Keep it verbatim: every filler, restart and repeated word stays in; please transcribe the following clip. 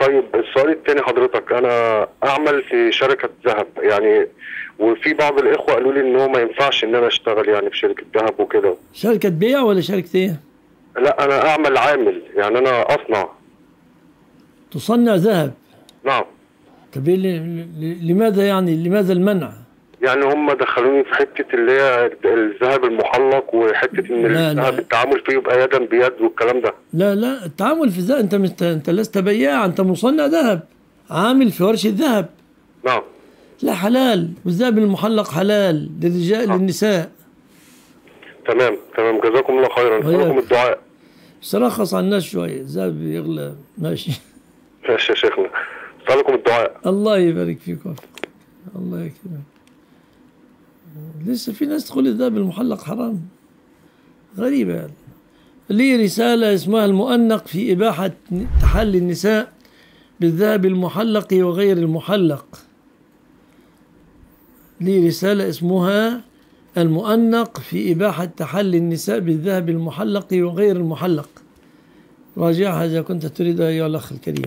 طيب السؤال الثاني حضرتك، انا اعمل في شركه ذهب يعني، وفي بعض الاخوه قالوا لي ان هو ما ينفعش ان انا اشتغل يعني في شركه ذهب وكده. شركه بيع ولا شركه ايه؟ لا انا اعمل عامل يعني، انا اصنع. تصنع ذهب؟ نعم. طب لماذا يعني، لماذا المنع؟ يعني هم دخلوني في حته اللي هي الذهب المحلق وحته ان الذهب التعامل فيه يبقى يدا بيد والكلام ده. لا لا، التعامل في الذهب، انت مست... انت لست بياع، انت مصنع ذهب، عامل في ورشه ذهب. نعم. لا حلال، والذهب المحلق حلال للرجال للنساء. تمام تمام، جزاكم الله خيرا، لكم الدعاء. بس رخص على الناس شويه، الذهب يغلى. ماشي ماشي يا شيخنا، لكم الدعاء. الله يبارك فيكم، الله يكرمك. لسه في ناس تقول الذهب المحلق حرام، غريبة يعني. لي رسالة اسمها المؤنق في إباحة تحلي النساء بالذهب المحلق وغير المحلق. لي رسالة اسمها المؤنق في إباحة تحلي النساء بالذهب المحلق وغير المحلق، راجعها إذا كنت تريدها أيها الأخ الكريم.